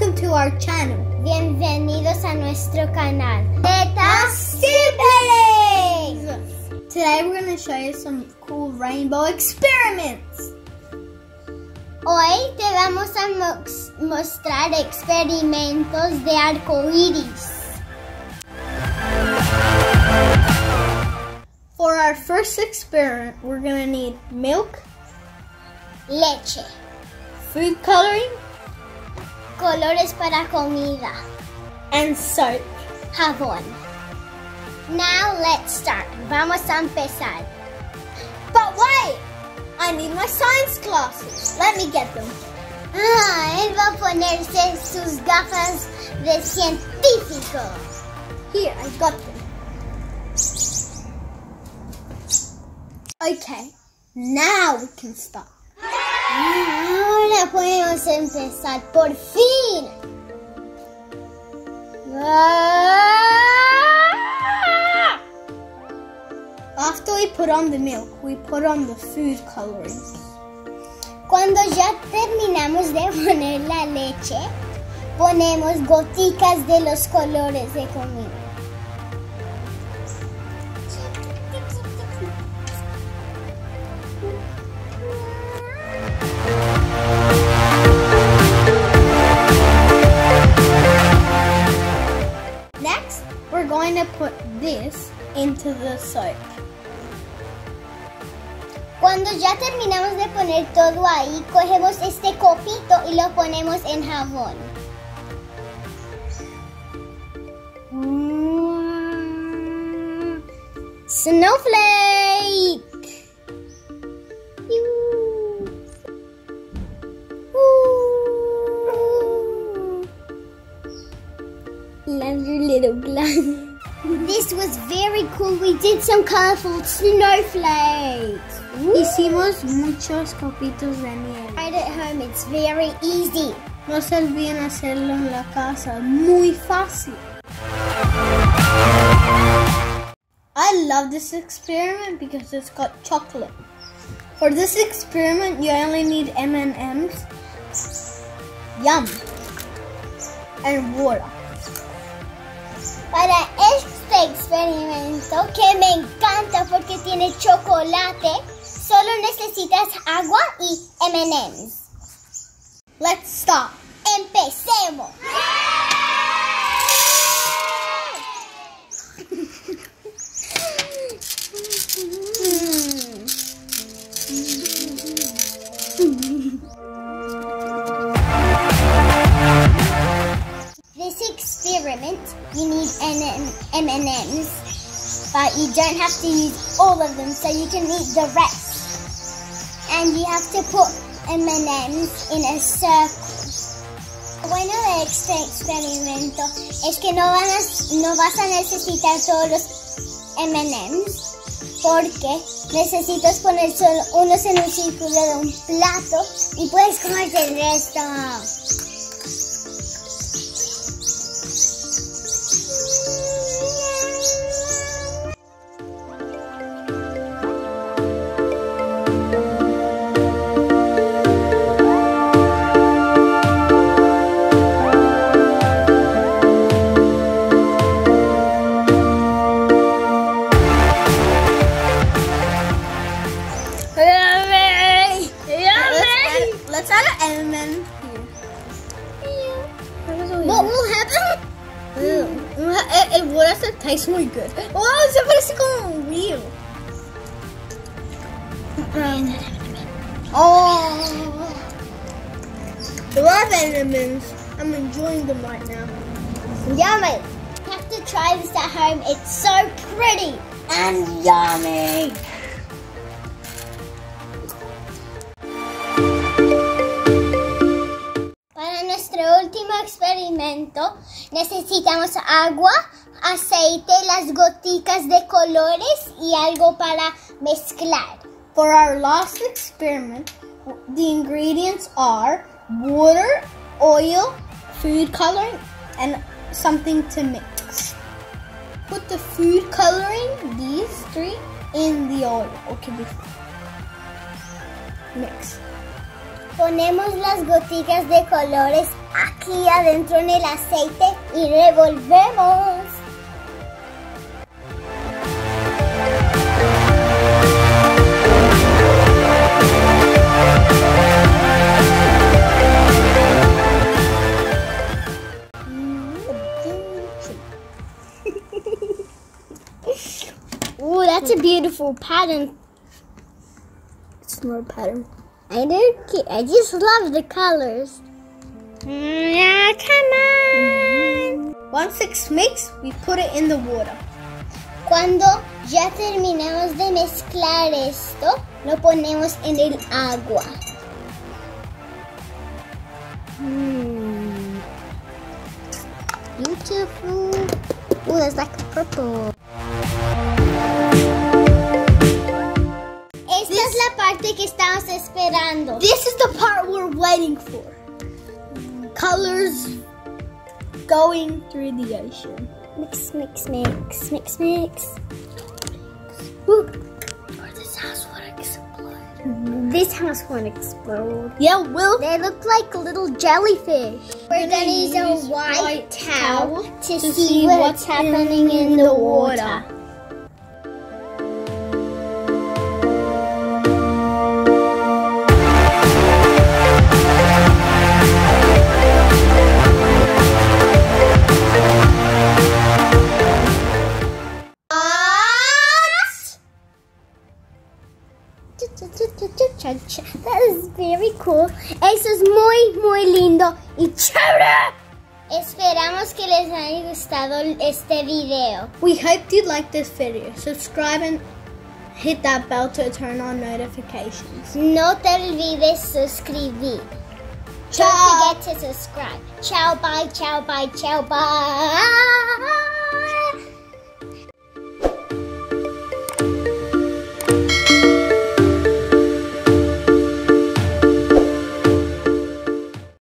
Welcome to our channel. Bienvenidos a nuestro canal. Planeta Siblings! Today we're going to show you some cool rainbow experiments. Hoy te vamos a mostrar experimentos de arcoíris. For our first experiment, we're going to need milk, leche, food coloring, colores para comida, and soap, jabón. Now let's start. Vamos a empezar. But wait! I need my science glasses. Let me get them. Él va a ponerse sus gafas de científico. Here, I got them. Okay, now we can start. Ahora podemos empezar, por fin. After we put on the milk, we put on the food coloring. Cuando ya terminamos de poner la leche, ponemos goticas de los colores de comida. We're going to put this into the soap. Cuando ya terminamos de poner todo ahí, cogemos este copito y lo ponemos en jabón. Snowflake! Love your little glove. This was very cool. We did some colorful snowflakes. Woo! Hicimos muchos copitos de nieve. Right at home, it's very easy. No se olviden hacerlo en la casa. Muy fácil. I love this experiment because it's got chocolate. For this experiment, you only need M&Ms, yum, and water. Para este experimento que me encanta porque tiene chocolate, solo necesitas agua y M&Ms. Let's start. Empecemos. You need M&Ms, but you don't have to use all of them, so you can eat the rest. And you have to put M&Ms in a circle. Lo bueno de este experimento es que no vas a necesitar todos los M&Ms, porque necesitas poner solo unos en un círculo de un plato y puedes comerte el resto. Let's add an M&M here. What will happen? It will actually taste really good. Wow, se parece como un río. I love M&Ms. I'm enjoying them right now. Yummy. You have to try this at home. It's so pretty and yummy. Experimento, necesitamos agua, aceite, las goticas de colores y algo para mezclar. For our last experiment, the ingredients are water, oil, food coloring, and something to mix. Put the food coloring, these three, in the oil. Okay, mix. Ponemos las gotitas de colores aquí adentro en el aceite y revolvemos. Ooh, that's a beautiful pattern. It's more pattern. I just love the colors. Yeah, come on. Once it's mixed, we put it in the water. Cuando ya terminamos de mezclar esto, lo ponemos en el agua. Beautiful. Ooh, that's like purple. This is the part we're waiting for. Colors going through the ocean. Mix, mix, mix, mix, mix. Woo. Or this house won't explode. This house won't explode. Yeah, will. They look like little jellyfish. We're gonna use a white towel to see what's happening in the water. That is very cool. Eso es muy, muy lindo y chévere. Esperamos que les haya gustado este video. We hope you liked this video. Subscribe and hit that bell to turn on notifications. No te olvides suscribir. Ciao. Don't forget to subscribe. Ciao, bye, ciao, bye, ciao, bye.